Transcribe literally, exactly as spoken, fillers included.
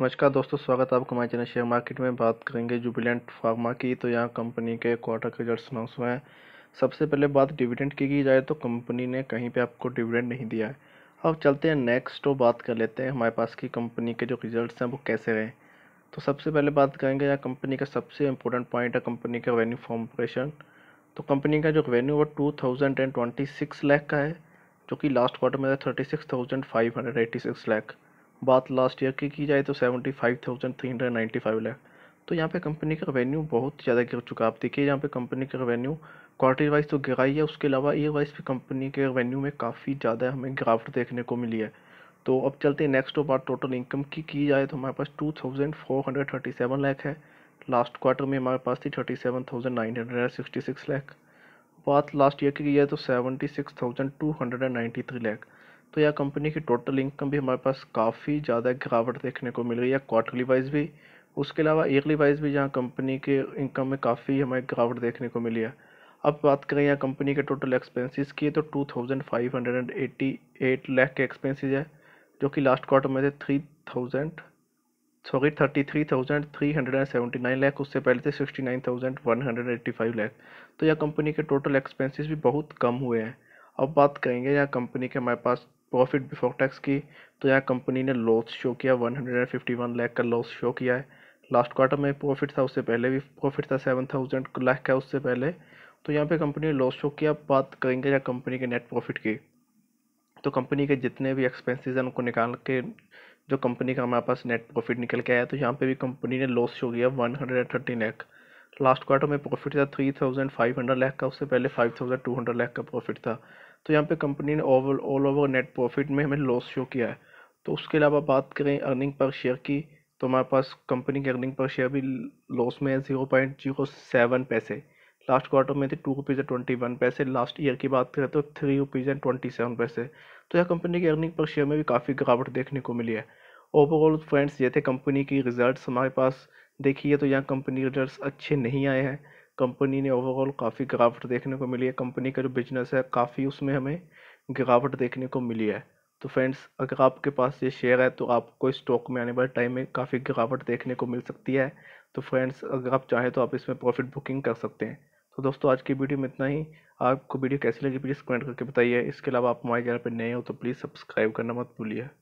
नमस्कार दोस्तों, स्वागत है आपको हमारे चैनल शेयर मार्केट में। बात करेंगे जुबिलेंट फार्मा की। तो यहाँ कंपनी के क्वार्टर के रिजल्ट्स अनाउंस हुए हैं। सबसे पहले बात डिविडेंड की की जाए तो कंपनी ने कहीं पे आपको डिविडेंड नहीं दिया है। अब चलते हैं नेक्स्ट, तो बात कर लेते हैं हमारे पास की कंपनी के जो रिजल्ट हैं वो कैसे रहे। तो सबसे पहले बात करेंगे यहाँ कंपनी का सबसे इम्पोर्टेंट पॉइंट है कंपनी का रेवेन्यू फ्रॉम ऑपरेशन। तो कंपनी का जो रेवेन्यू वो two thousand and twenty six lakh का है, जो कि लास्ट क्वार्टर में thirty six thousand five hundred eighty six lakh. बात लास्ट ईयर की की जाए तो seventy five thousand three hundred ninety five lakh. तो यहाँ पे कंपनी का रेवेन्यू बहुत ज़्यादा गिर चुका है। आप देखिए यहाँ पे कंपनी का रेवेन्यू क्वार्टर वाइज तो गिरा ही है, उसके अलावा ईयर वाइज भी कंपनी के रेवेन्यू में काफ़ी ज़्यादा हमें गिरावट देखने को मिली है। तो अब चलते हैं नेक्स्ट, तो बात टोटल इनकम की की जाए तो हमारे पास two thousand four hundred thirty seven lakh है। लास्ट क्वार्टर में हमारे पास थी thirty seven thousand nine hundred sixty six lakh. बात लास्ट ईयर की की जाए तो seventy six thousand two hundred and ninety three lakh. तो यह कंपनी की टोटल इनकम भी हमारे पास काफ़ी ज़्यादा गिरावट देखने को मिल रही है, क्वार्टरली वाइज भी, उसके अलावा ईयरली वाइज भी। यहाँ कंपनी के इनकम में काफ़ी हमें गिरावट देखने को मिली है। अब बात करें यहाँ कंपनी के टोटल एक्सपेंसेस की, तो two thousand five hundred and eighty eight lakh के एक्सपेंसेस है, जो कि लास्ट क्वार्टर में थे three thousand sorry thirty three thousand three hundred and seventy nine lakh. उससे पहले थे sixty nine thousand one hundred eighty five lakh. तो यह कंपनी के टोटल एक्सपेंसेस भी बहुत कम हुए हैं। अब बात करेंगे यहाँ कंपनी के हमारे पास प्रॉफिट बिफोर टैक्स की। तो यहाँ कंपनी ने लॉस शो किया, one hundred fifty one lakh का लॉस शो किया है। लास्ट क्वार्टर में प्रॉफिट था, उससे पहले भी प्रॉफिट था सेवन थाउजेंड लाख का, उससे पहले। तो यहाँ पे कंपनी ने लॉस शो किया। बात करेंगे या कंपनी के नेट प्रॉफिट की, तो कंपनी के जितने भी एक्सपेंसेस हैं उनको निकाल के जो कंपनी का हमारे पास नेट प्रॉफिट निकल के आया, तो यहाँ पर भी कंपनी ने लॉस शो किया one hundred thirty lakh. Last quarter में प्रॉफिट था three thousand five hundred lakh का, उससे पहले five thousand two hundred lakh का प्रॉफिट था। तो यहाँ पे कंपनी ने overall over net profit में हमें लॉस शो किया है। तो उसके अलावा बात करें अर्निंग पर शेयर की, तो हमारे पास कंपनी की अर्निंग पर शेयर भी लॉस में है, जीरो पॉइंट जीरो सेवन पैसे। लास्ट क्वार्टर में थे two rupees and twenty one पैसे। लास्ट ईयर की बात करें तो three rupees and twenty seven पैसे। तो यह कंपनी की अर्निंग पर शेयर में भी काफ़ी गिरावट देखने को मिली है। ओवरऑल फ्रेंड्स, ये थे कंपनी की रिजल्ट्स हमारे पास। देखिए तो यहाँ कंपनी रिजल्ट्स अच्छे नहीं आए हैं, कंपनी ने ओवरऑल काफ़ी गिरावट देखने को मिली है। कंपनी का जो बिजनेस है काफ़ी उसमें हमें गिरावट देखने को मिली है। तो फ्रेंड्स, अगर आपके पास ये शेयर है तो आपको स्टॉक में आने वाले टाइम में काफ़ी गिरावट देखने को मिल सकती है। तो फ्रेंड्स, अगर आप चाहें तो आप इसमें प्रॉफिट बुकिंग कर सकते हैं। तो दोस्तों, आज की वीडियो में इतना ही। आपको वीडियो कैसी लगी प्लीज़ कमेंट करके बताइए। इसके अलावा आप हमारे चैनल पर नए हो तो प्लीज़ सब्सक्राइब करना मत भूलिए।